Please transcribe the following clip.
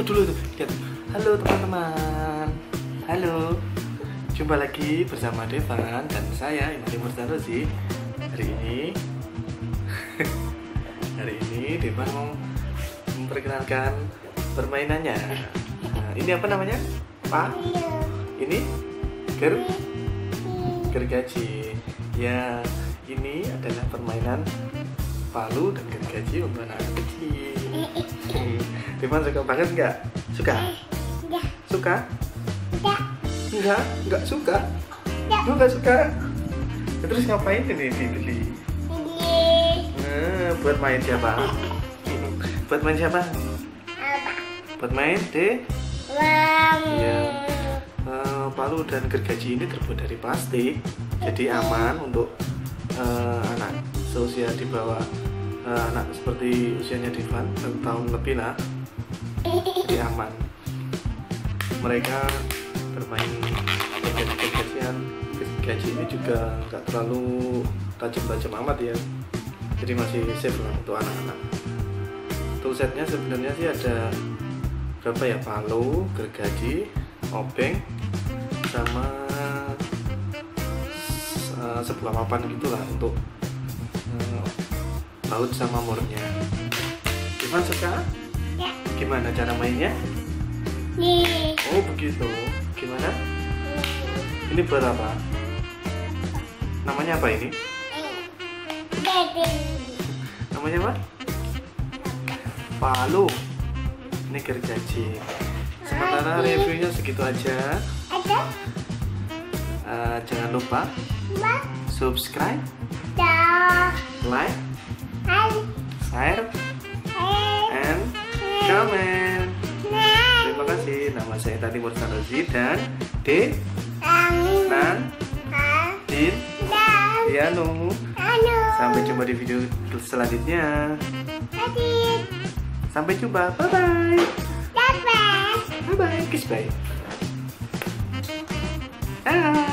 itu dulu tuh. Lihat. Halo teman-teman. Halo. Jumpa lagi bersama Devan dan saya Intan Timoer. Hari ini Devan mau memperkenalkan permainannya. Nah, ini apa namanya? Pak? Ini gergaji. Ya, ini adalah permainan palu dan gergaji untuk anak kecil. Devan suka banget nggak? Suka? Nggak. Suka? Nggak. Enggak? Nggak suka? Nggak. Lu nggak suka? Ya, terus ngapain ini Dili? Nah, buat main siapa? Buat main siapa? Buat main Dewan. Ya. Palu dan gergaji ini terbuat dari plastik, jadi aman untuk anak seusia di bawah anak seperti usianya Devan, 1 tahun lebih lah, jadi aman. Mereka bermain gergaji ini juga nggak terlalu tajam-tajam amat ya, jadi masih safe untuk anak-anak. Toolsetnya sebenarnya sih ada berapa ya? Palu, gergaji, obeng, sama sebelah papan gitulah untuk laut sama murnya. Gimana suka? Ya. Gimana cara mainnya? Nih. Oh begitu. Gimana? Nih. Ini buat apa? Namanya apa ini? Namanya apa? Palu. Ini gergaji. Sementara reviewnya segitu aja. Jangan lupa subscribe, like, share, and comment. Terima kasih. Nama saya Intan Timoer dan Dianu. Sampai jumpa di video selanjutnya. Sampai jumpa. Bye bye. Bye bye, goodbye. Bye.